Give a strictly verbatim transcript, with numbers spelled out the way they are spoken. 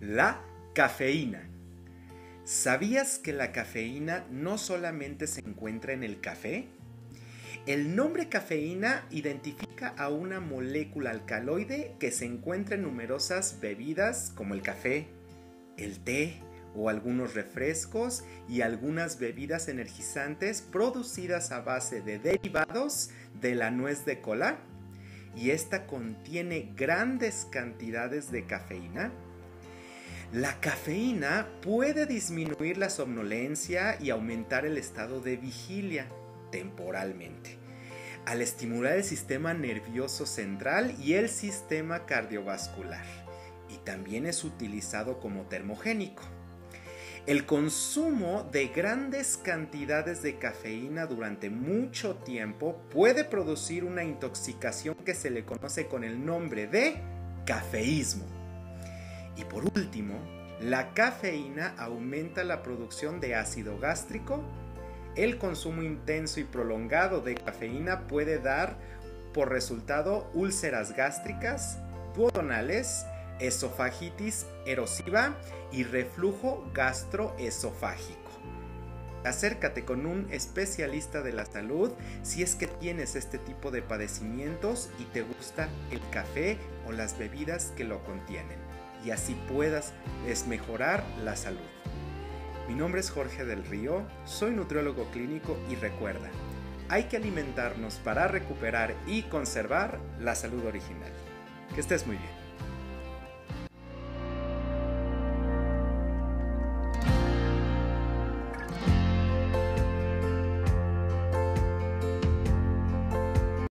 La cafeína. ¿Sabías que la cafeína no solamente se encuentra en el café? El nombre cafeína identifica a una molécula alcaloide que se encuentra en numerosas bebidas como el café, el té o algunos refrescos y algunas bebidas energizantes producidas a base de derivados de la nuez de cola, y esta contiene grandes cantidades de cafeína. La cafeína puede disminuir la somnolencia y aumentar el estado de vigilia temporalmente, al estimular el sistema nervioso central y el sistema cardiovascular, y también es utilizado como termogénico. El consumo de grandes cantidades de cafeína durante mucho tiempo puede producir una intoxicación que se le conoce con el nombre de cafeísmo. Y por último, la cafeína aumenta la producción de ácido gástrico. El consumo intenso y prolongado de cafeína puede dar por resultado úlceras gástricas, duodenales, esofagitis erosiva y reflujo gastroesofágico. Acércate con un especialista de la salud si es que tienes este tipo de padecimientos y te gusta el café o las bebidas que lo contienen, y así puedas mejorar la salud. Mi nombre es Jorge del Río, soy nutriólogo clínico y recuerda, hay que alimentarnos para recuperar y conservar la salud original. Que estés muy bien.